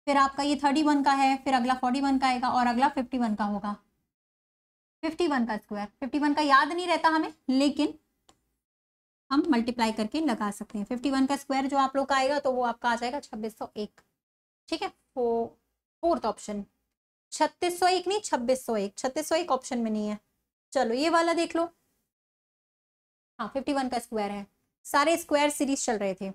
फिर आपका ये 31 का है, फिर अगला 41 का आएगा और अगला 51 का होगा। 51 का स्क्वायर, 51 का याद नहीं रहता हमें, लेकिन हम मल्टीप्लाई करके लगा सकते हैं। 51 का स्क्वायर जो आप लोग का आएगा तो वो आपका आ जाएगा 2601, ठीक है। फोर्थ ऑप्शन 3601 नहीं 2601, 3601 ऑप्शन में नहीं है। चलो ये वाला देख लो, हाँ 51 का स्क्वायर है। सारे स्क्वायर सीरीज चल रहे थे,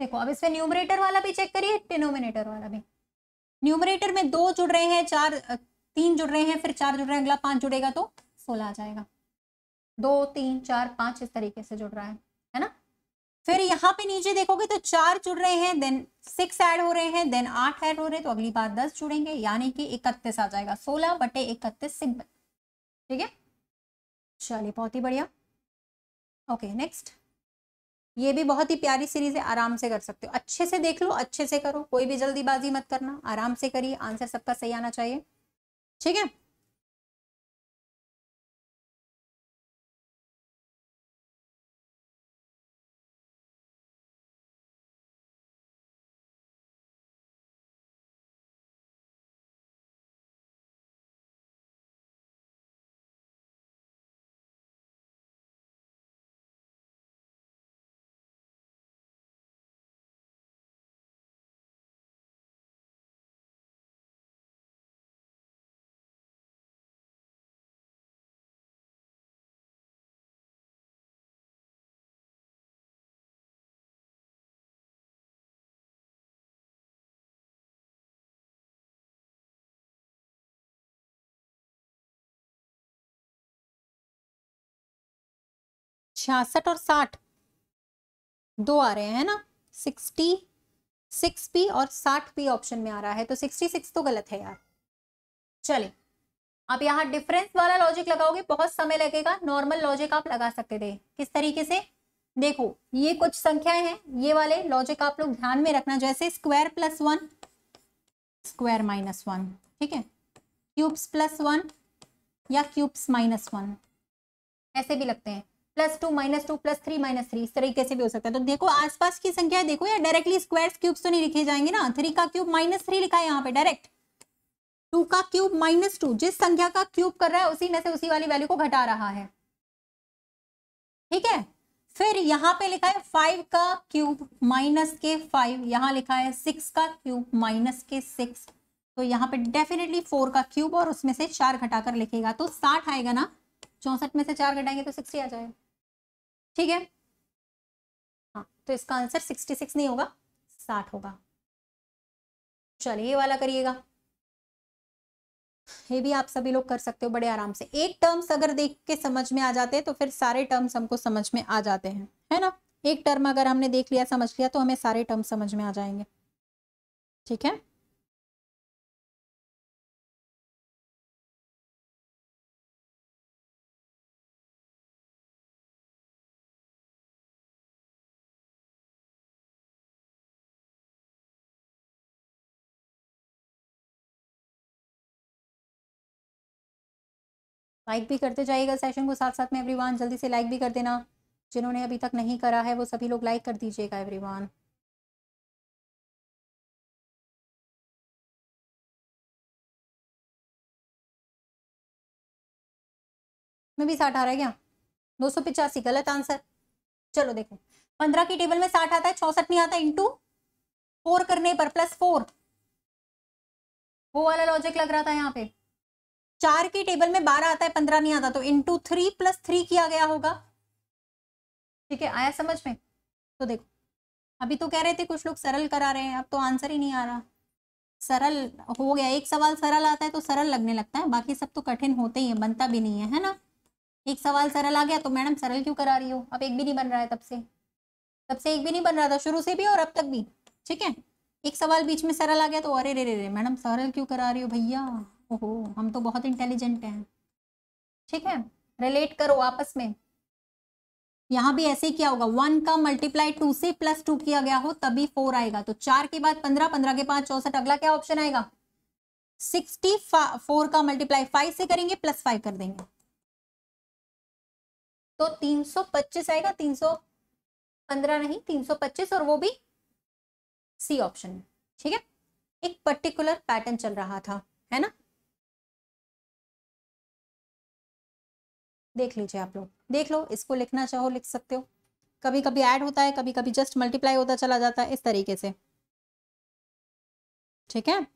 देखो। अब इसमें न्यूमरेटर वाला भी चेक करिए, डिनोमिनेटर वाला भी। न्यूमरेटर में 2 जुड़ रहे हैं, 3 जुड़ रहे हैं, फिर 4 जुड़ रहे हैं, अगला 5 जुड़ेगा तो 16 आ जाएगा। 2 3 4 5 इस तरीके से जुड़ रहा है ना। फिर यहाँ पे नीचे देखोगे तो 4 जुड़ रहे हैं, देन 6 ऐड हो रहे हैं, देन 8 ऐड हो रहे हैं, तो अगली बार 10 जुड़ेंगे, यानी कि 31 आ जाएगा। 16/31 सिंपल, ठीक है। चलिए बहुत ही बढ़िया। ओके नेक्स्ट, ये भी बहुत ही प्यारी सीरीज है, आराम से कर सकते हो। अच्छे से देख लो, अच्छे से करो, कोई भी जल्दीबाजी मत करना, आराम से करिए। आंसर सबका सही आना चाहिए, ठीक है। छियासठ और 60 2 आ रहे हैं ना, 66P और 60P ऑप्शन में आ रहा है, तो 66 तो गलत है यार। चले आप यहाँ डिफरेंस वाला लॉजिक लगाओगे, बहुत समय लगेगा। नॉर्मल लॉजिक आप लगा सकते थे, किस तरीके से देखो। ये कुछ संख्याएं हैं, ये वाले लॉजिक आप लोग ध्यान में रखना, जैसे स्क्वायर +1 स्क्वायर -1, ठीक है, क्यूब्स +1 या क्यूब्स -1 ऐसे भी लगते हैं, +2 -2 +3 -3 इस तरीके से भी हो सकता है। तो देखो आसपास की संख्या देखो, या डायरेक्टली स्क्वायर्स क्यूब्स तो नहीं लिखे जाएंगे ना। 3 का क्यूब -3 लिखा है यहाँ पे डायरेक्ट, 2 का क्यूब -2, जिस संख्या का क्यूब कर रहा है उसी में से उसी वाली वैल्यू को घटा रहा है, ठीक है। फिर यहाँ पे लिखा है 5 का क्यूब -5, यहाँ लिखा है 6 का क्यूब -6, तो यहाँ पे डेफिनेटली 4 का क्यूब और उसमें से 4 घटाकर लिखेगा तो 60 आएगा ना। 64 में से 4 घटाएंगे तो 60 आ जाएगा, ठीक है। हाँ तो इसका आंसर 66 नहीं होगा, 60 होगा। चलिए ये वाला करिएगा, ये भी आप सभी लोग कर सकते हो बड़े आराम से। एक टर्म्स अगर देख के समझ में आ जाते हैं तो फिर सारे टर्म्स हमको समझ में आ जाते हैं, है ना। एक टर्म अगर हमने देख लिया, समझ लिया, तो हमें सारे टर्म समझ में आ जाएंगे, ठीक है। लाइक भी करते जाइएगा सेशन को, साथ साथ में एवरीवन जल्दी से लाइक भी कर देना। जिन्होंने अभी तक नहीं करा है वो सभी लोग लाइक कर दीजिएगा एवरीवन। में भी 60 आ रहा है क्या? 285 गलत आंसर। चलो देखो, 15 की टेबल में 60 आता है, 64 नहीं आता। इंटू 4 करने पर +4, वो वाला लॉजिक लग रहा था यहाँ पे। 4 की टेबल में 12 आता है, 15 नहीं आता, तो इंटू 3 +3 किया गया होगा, ठीक है। आया समझ में? तो देखो अभी तो कह रहे थे कुछ लोग सरल करा रहे हैं, अब तो आंसर ही नहीं आ रहा। सरल हो गया, एक सवाल सरल आता है तो सरल लगने लगता है, बाकी सब तो कठिन होते ही है, बनता भी नहीं है, है ना। एक सवाल सरल आ गया तो मैडम सरल क्यों करा रही हो, अब एक भी नहीं बन रहा है। तब से एक भी नहीं बन रहा था, शुरू से भी और अब तक भी, ठीक है। एक सवाल बीच में सरल आ गया तो अरे रे रे मैडम सरल क्यों करा रही हो भैया, ओहो, हम तो बहुत इंटेलिजेंट हैं। ठीक है, रिलेट करो आपस में। यहाँ भी ऐसे ही क्या होगा, 1 का मल्टीप्लाई 2 से +2 किया गया हो तभी 4 आएगा। तो 4 के बाद 15, 15 के 5 64। अगला क्या ऑप्शन आएगा, 65। 4 का मल्टीप्लाई 5 से करेंगे, +5 कर देंगे तो 325 आएगा। 315 नहीं, 325, और वो भी सी ऑप्शन। ठीक है, एक पर्टिकुलर पैटर्न चल रहा था, है ना। देख लीजिए आप लोग, देख लो, इसको लिखना चाहो लिख सकते हो। कभी कभी ऐड होता है, कभी कभी जस्ट मल्टीप्लाई होता चला जाता है, इस तरीके से। ठीक है,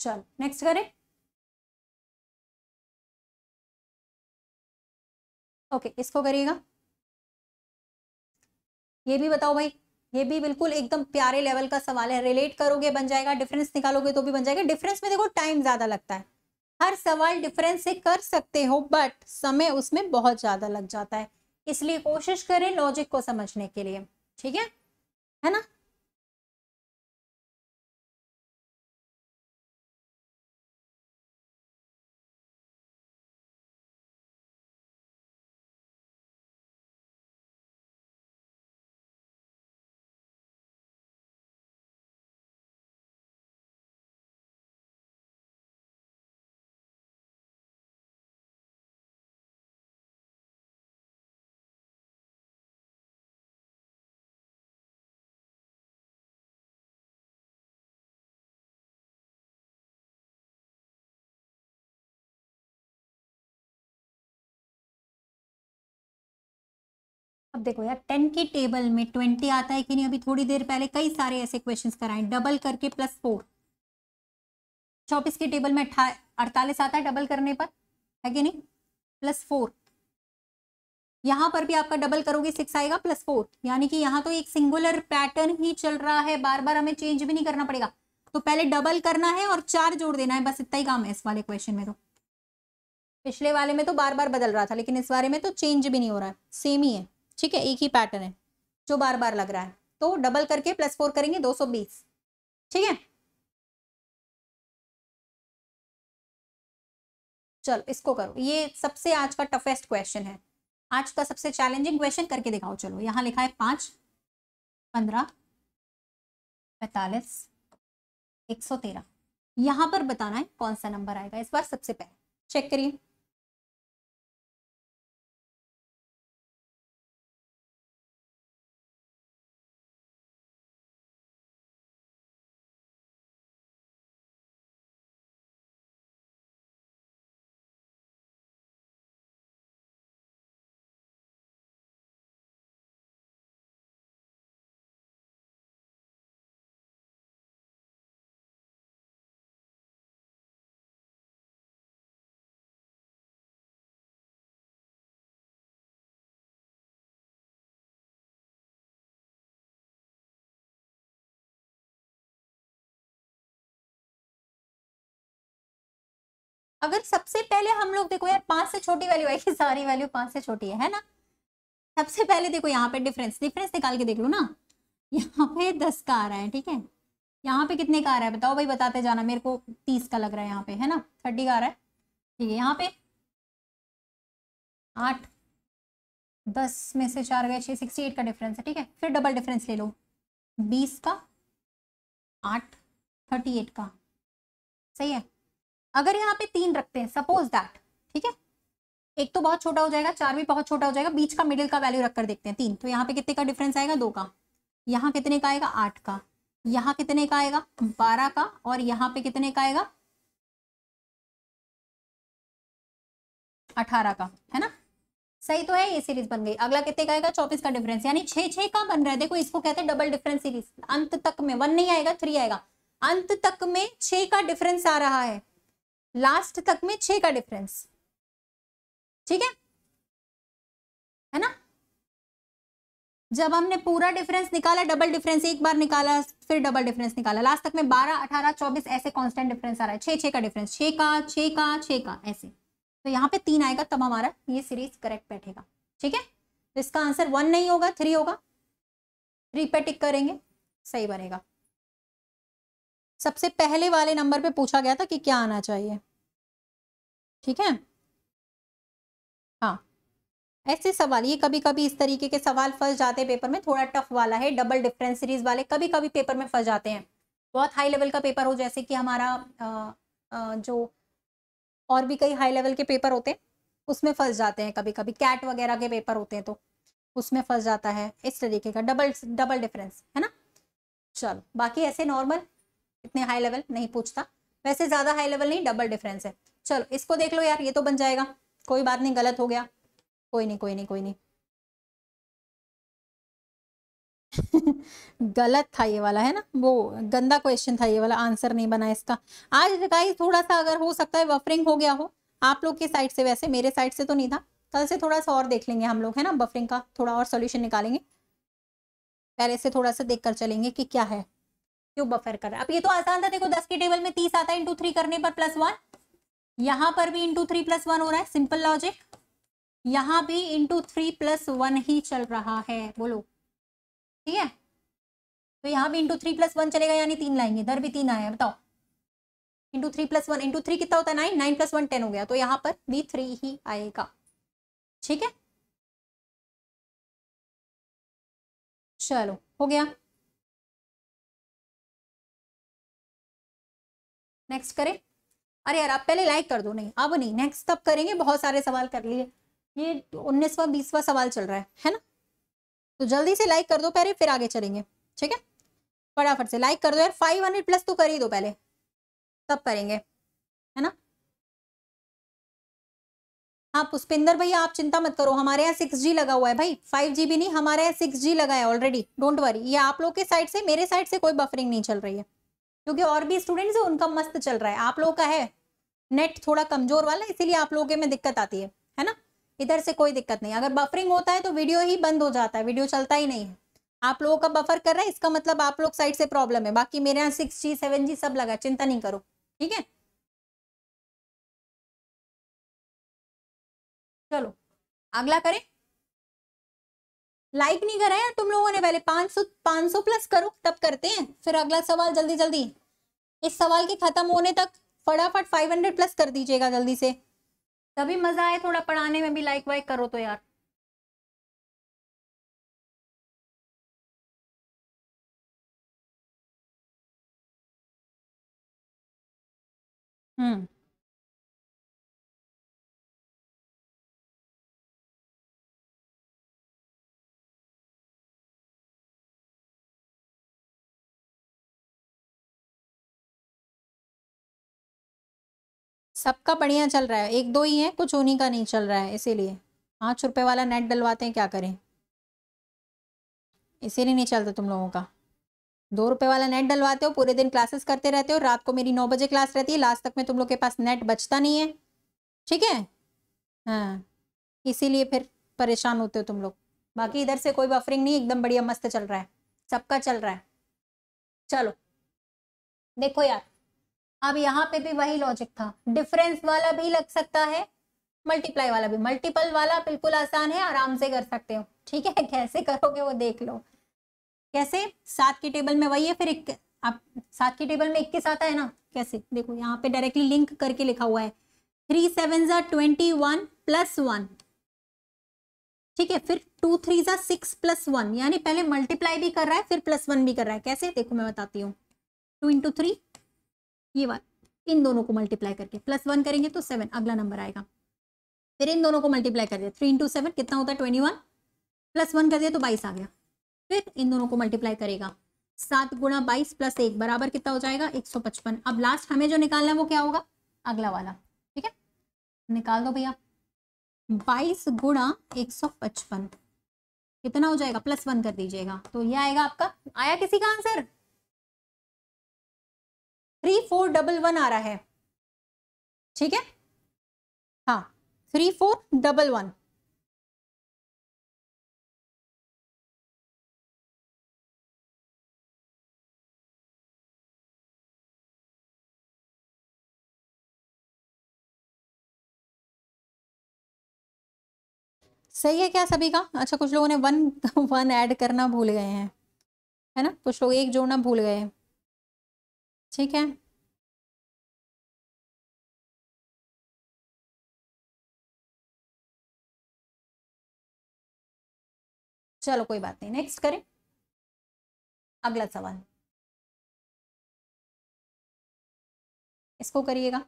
चल नेक्स्ट करें। ओके, इसको करिएगा। ये भी बताओ भाई, ये भी बिल्कुल एकदम प्यारे लेवल का सवाल है। रिलेट करोगे बन जाएगा, डिफरेंस निकालोगे तो भी बन जाएगा। डिफरेंस में देखो टाइम ज्यादा लगता है, हर सवाल डिफरेंस से कर सकते हो बट समय उसमें बहुत ज्यादा लग जाता है, इसलिए कोशिश करें लॉजिक को समझने के लिए। ठीक है ना। अब देखो यार, 10 की टेबल में 20 आता है कि नहीं। अभी थोड़ी देर पहले कई सारे ऐसे क्वेश्चंस कराए, डबल करके +4। 24 की टेबल में 48 आता है, डबल करने पर, है कि नहीं, +4। यहाँ पर भी आपका डबल करोगे 6 आएगा, +4। यानी कि यहाँ तो एक सिंगुलर पैटर्न ही चल रहा है, बार बार हमें चेंज भी नहीं करना पड़ेगा। तो पहले डबल करना है और 4 जोड़ देना है, बस इतना ही काम है इस वाले क्वेश्चन में। तो पिछले वाले में तो बार बार बदल रहा था, लेकिन इस बारे में तो चेंज भी नहीं हो रहा है, सेम ही है। ठीक है, एक ही पैटर्न है जो बार बार लग रहा है। तो डबल करके +4 करेंगे, 220। ठीक है, चलो इसको करो। ये सबसे आज का टफेस्ट क्वेश्चन है, आज का सबसे चैलेंजिंग क्वेश्चन करके दिखाओ। चलो, यहाँ लिखा है 5, 15, 45, 113। यहाँ पर बताना है कौन सा नंबर आएगा इस बार सबसे पहले। चेक करिए, अगर सबसे पहले हम लोग, देखो यार, 5 से छोटी वैल्यू आएगी, सारी वैल्यू 5 से छोटी है ना। सबसे पहले देखो यहाँ पे डिफरेंस निकाल के देख लो ना। यहाँ पे 10 का आ रहा है, ठीक है। यहाँ पे कितने का आ रहा है बताओ भाई, बताते जाना। मेरे को 30 का लग रहा है यहाँ पे, है ना, 30 का आ रहा है। ठीक है, यहाँ पे 8, 10 में से 4 गए 6, 68 का डिफरेंस है। ठीक है, फिर डबल डिफरेंस ले लो, 20 का 8, 38 का, सही है। अगर यहाँ पे 3 रखते हैं सपोज दैट, ठीक है, एक तो बहुत छोटा हो जाएगा, 4 भी बहुत छोटा हो जाएगा, बीच का मिडिल का वैल्यू रखकर देखते हैं 3। तो यहाँ पे कितने का डिफरेंस आएगा, 2 का। यहाँ कितने का आएगा, 8 का। यहाँ कितने का आएगा, 12 का। और यहाँ पे कितने का आएगा, 18 का, है ना। सही तो है, ये सीरीज बन गई। अगला कितने का आएगा, 24 का डिफरेंस, यानी 6-6 का बन रहा है। देखो, इसको कहते हैं डबल डिफरेंस सीरीज। अंत तक में 1 नहीं आएगा, 3 आएगा। अंत तक में 6 का डिफरेंस आ रहा है, लास्ट तक में 6 का डिफरेंस। ठीक है ना। जब हमने पूरा डिफरेंस निकाला, डबल डिफरेंस एक बार निकाला, फिर डबल डिफरेंस निकाला, लास्ट तक में 12, 18, 24 ऐसे कांस्टेंट डिफरेंस आ रहा है। 6-6 का डिफरेंस, 6 का 6 का 6 का ऐसे। तो यहाँ पे 3 आएगा, तब हमारा ये सीरीज करेक्ट बैठेगा। ठीक है, तो इसका आंसर 1 नहीं होगा, 3 होगा। 3 पे टिक करेंगे, सही बनेगा। सबसे पहले वाले नंबर पे पूछा गया था कि क्या आना चाहिए, ठीक है। हाँ, ऐसे सवाल, ये कभी कभी इस तरीके के सवाल फंस जाते हैं पेपर में, थोड़ा टफ वाला है, डबल डिफरेंस सीरीज वाले कभी कभी पेपर में फंस जाते हैं। बहुत हाई लेवल का पेपर हो, जैसे कि हमारा जो और भी कई हाई लेवल के पेपर होते हैं उसमें फंस जाते हैं कभी कभी, कैट वगैरह के पेपर होते हैं तो उसमें फंस जाता है इस तरीके का डबल डिफरेंस, है ना। चलो, बाकी ऐसे नॉर्मल इतने हाई लेवल नहीं पूछता, वैसे ज्यादा हाई लेवल नहीं, डबल डिफरेंस है। चलो इसको देख लो यार, ये तो बन जाएगा, कोई बात नहीं, गलत हो गया, कोई नहीं कोई नहीं कोई नहीं गलत था ये वाला, है ना, वो गंदा क्वेश्चन था ये वाला, आंसर नहीं बना इसका। आज गाइस थोड़ा सा अगर हो सकता है बफरिंग हो गया हो आप लोग के साइड से, वैसे मेरे साइड से तो नहीं था, कल से थोड़ा सा और देख लेंगे हम लोग, है ना, बफरिंग का थोड़ा और सोल्यूशन निकालेंगे, पहले से थोड़ा सा देख कर चलेंगे कि क्या है, क्यों बफर कर रहा है। अब ये तो आसान था, देखो 10 के टेबल में 30 आता है, इंटू 3 करने पर +1, यहाँ पर भी इंटू 3 + 1 हो रहा है, सिंपल लॉजिक, यहाँ भी इंटू 3 + 1 ही चल रहा है, बोलो, ठीक है। तो यहाँ भी इंटू 3 + 1 चलेगा, यानी 3 लाएंगे, इधर भी 3 आया, बताओ इंटू 3 + 1, इंटू 3 कितना होता है 9, 9 + 1 10 हो गया, तो यहाँ पर भी 3 ही आएगा, ठीक है। चलो हो गया, नेक्स्ट करें। अरे यार आप पहले लाइक कर दो, नहीं अब नहीं, नेक्स्ट तब करेंगे, बहुत सारे सवाल कर लिए, ये 19वां 20वां सवाल चल रहा है ना, तो जल्दी से लाइक कर दो पहले, फिर आगे चलेंगे, ठीक है। फटाफट से लाइक कर दो यार, 500+ तो कर ही दो पहले, तब करेंगे, है ना। हाँ पुष्पिंदर भैया आप चिंता मत करो, हमारे यहाँ 6G लगा हुआ है भाई, 5G भी नहीं, हमारे यहाँ 6G लगा है ऑलरेडी, डोंट वरी। ये आप लोग के साइड से, मेरे साइड से कोई बफरिंग नहीं चल रही है, क्योंकि और भी स्टूडेंट्स है उनका मस्त चल रहा है, आप लोगों का है नेट थोड़ा कमजोर वाला, इसीलिए आप लोगों के में दिक्कत आती है ना, इधर से कोई दिक्कत नहीं। अगर बफरिंग होता है तो वीडियो ही बंद हो जाता है, वीडियो चलता ही नहीं है, आप लोगों का बफर कर रहा है, इसका मतलब आप लोग साइड से प्रॉब्लम है, बाकी मेरे यहाँ 6G 7G सब लगा, चिंता नहीं करो, ठीक है। चलो अगला करें, लाइक नहीं करा यार तुम लोगों ने, पहले 500+ करो तब करते हैं, फिर अगला सवाल जल्दी जल्दी, इस सवाल के खत्म होने तक फटाफट 500+ कर दीजिएगा जल्दी से, तभी मजा आए थोड़ा पढ़ाने में भी, लाइक वाइक करो तो यार। सबका बढ़िया चल रहा है, 1-2 ही है, कुछ उन्हीं का नहीं चल रहा है, इसीलिए 5 रुपए वाला नेट डलवाते हैं, क्या करें, इसीलिए नहीं चलता तुम लोगों का। 2 रुपए वाला नेट डलवाते हो, पूरे दिन क्लासेस करते रहते हो, रात को मेरी 9 बजे क्लास रहती है, लास्ट तक में तुम लोग के पास नेट बचता नहीं है, ठीक है, हाँ इसीलिए फिर परेशान होते हो तुम लोग, बाकी इधर से कोई बफरिंग नहीं, एकदम बढ़िया मस्त चल रहा है, सबका चल रहा है। चलो देखो यार, अब यहाँ पे भी वही लॉजिक था, डिफरेंस वाला भी लग सकता है, मल्टीप्लाई वाला भी, मल्टीपल वाला बिल्कुल आसान है, आराम से कर सकते हो, ठीक है, कैसे करोगे वो देख लो, कैसे 7 के टेबल में वही है, फिर आप 7 के टेबल में 21 आता है ना, कैसे देखो यहाँ पे डायरेक्टली लिंक करके लिखा हुआ है, 3 7s are 21 + 1, ठीक है, फिर 2 3s are 6 + 1, यानी पहले मल्टीप्लाई भी कर रहा है फिर +1 भी कर रहा है, कैसे देखो मैं बताती हूँ, 2 × 3 ये बात, इन दोनों को मल्टीप्लाई करके +1 करेंगे तो 7 अगला नंबर आएगा, फिर इन दोनों को मल्टीप्लाई कर दिया, 3 × 7 कितना होता है 21, +1 कर दिया तो 22 आ गया, फिर इन दोनों को मल्टीप्लाई करेगा, 7 × 22 + 1 बराबर कितना हो जाएगा 155। अब लास्ट हमें जो निकालना है वो क्या होगा, अगला वाला, ठीक है, निकाल दो भैया, 22 × 155 कितना हो जाएगा, +1 कर दीजिएगा तो ये आएगा आपका, आया किसी का आंसर, 3411 आ रहा है, ठीक है, हाँ 3411, सही है क्या सभी का। अच्छा कुछ लोगों ने 1 ऐड करना भूल गए हैं, है ना, कुछ लोग 1 जोड़ना भूल गए हैं, ठीक है। चलो कोई बात नहीं, नेक्स्ट करें अगला सवाल, इसको करिएगा।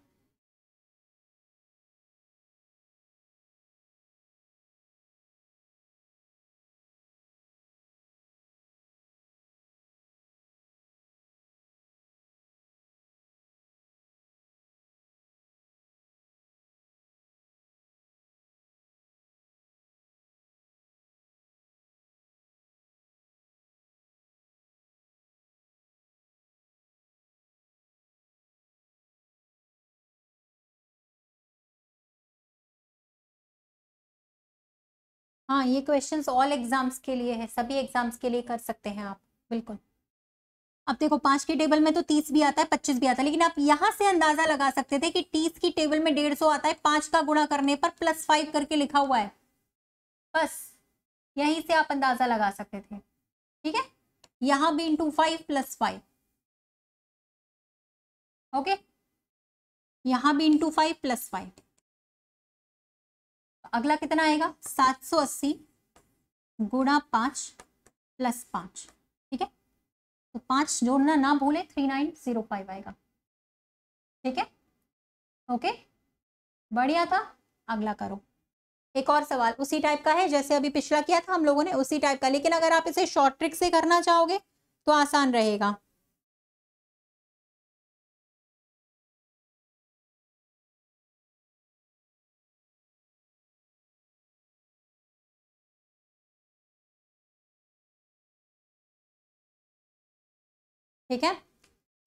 हाँ, ये क्वेश्चंस ऑल एग्जाम्स के लिए है, सभी एग्जाम्स के लिए कर सकते हैं आप, बिल्कुल। अब देखो 5 की टेबल में तो 30 भी आता है, 25 भी आता है, लेकिन आप यहाँ से अंदाजा लगा सकते थे कि 30 की टेबल में 150 आता है, 5 का गुणा करने पर +5 करके लिखा हुआ है, बस यहीं से आप अंदाजा लगा सकते थे, ठीक है। यहाँ भी ×5 + 5, ओके, यहाँ भी ×5 + 5। अगला कितना आएगा, 780 गुणा 5 + 5, ठीक है। तो 5 जोड़ना ना भूले, 3905 आएगा, ठीक है, ओके, बढ़िया था। अगला करो, एक और सवाल उसी टाइप का है जैसे अभी पिछला किया था हम लोगों ने, उसी टाइप का, लेकिन अगर आप इसे शॉर्ट ट्रिक से करना चाहोगे तो आसान रहेगा। ठीक है,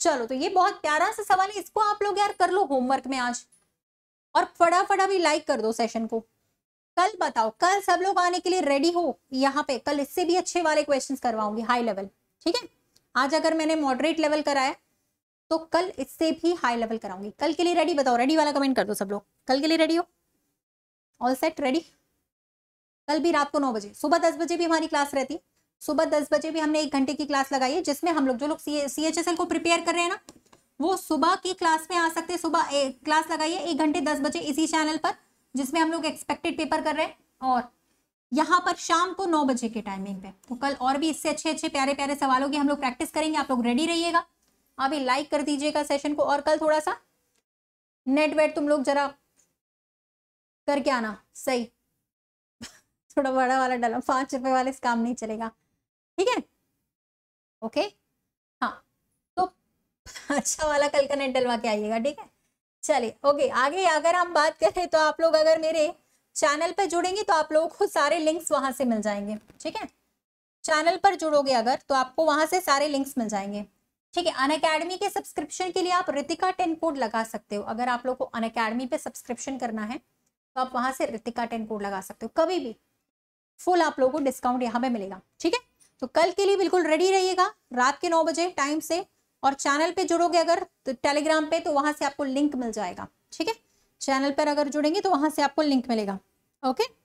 चलो, तो ये बहुत प्यारा सा सवाल है, इसको आप लोग यार कर लो होमवर्क में आज, और फटाफट अभी लाइक कर दो सेशन को। कल बताओ, कल सब लोग आने के लिए रेडी हो यहाँ पे, कल इससे भी अच्छे वाले क्वेश्चंस करवाऊंगी, हाई लेवल, ठीक है। आज अगर मैंने मॉडरेट लेवल कराया तो कल इससे भी हाई लेवल कराऊंगी। कल के लिए रेडी, बताओ, रेडी वाला कमेंट कर दो सब लोग, कल के लिए रेडी हो, ऑल सेट, रेडी। कल भी रात को 9 बजे, सुबह 10 बजे भी हमारी क्लास रहती है, सुबह 10 बजे भी हमने 1 घंटे की क्लास लगाई है, जिसमें हम लोग, जो लोग CHSL को प्रिपेयर कर रहे हैं ना, वो सुबह की क्लास में आ सकते हैं। सुबह क्लास लगाई है 1 घंटे 10 बजे इसी चैनल पर, जिसमें हम लोग एक्सपेक्टेड पेपर कर रहे हैं, और यहाँ पर शाम को 9 बजे के टाइमिंग पे। तो कल और भी इससे अच्छे अच्छे प्यारे प्यारे सवालों की हम लोग प्रैक्टिस करेंगे, आप लोग रेडी रहिएगा। अभी लाइक कर दीजिएगा सेशन को, और कल थोड़ा सा नेट वेट तुम लोग जरा करके आना सही, थोड़ा बड़ा वाला डाला, 5 रुपए वाले से काम नहीं चलेगा, ठीक है, ओके। हाँ, तो अच्छा वाला कल का नेट डलवा के आइएगा, ठीक है। चलिए, ओके, आगे अगर हम बात करें तो आप लोग अगर मेरे चैनल पर जुड़ेंगे तो आप लोगों को सारे लिंक्स वहां से मिल जाएंगे, ठीक है। चैनल पर जुड़ोगे अगर तो आपको वहां से सारे लिंक्स मिल जाएंगे, ठीक है। अनअकैडमी के सब्सक्रिप्शन के लिए आप RITIKA10 कोड लगा सकते हो, अगर आप लोग को अनअकैडमी पे सब्सक्रिप्शन करना है तो आप वहां से RITIKA10 कोड लगा सकते हो, कभी भी फुल आप लोगों को डिस्काउंट यहाँ पे मिलेगा, ठीक है। तो कल के लिए बिल्कुल रेडी रहिएगा, रात के 9 बजे टाइम से, और चैनल पे जुड़ोगे अगर तो टेलीग्राम पे, तो वहां से आपको लिंक मिल जाएगा, ठीक है। चैनल पर अगर जुड़ेंगे तो वहां से आपको लिंक मिलेगा, ओके।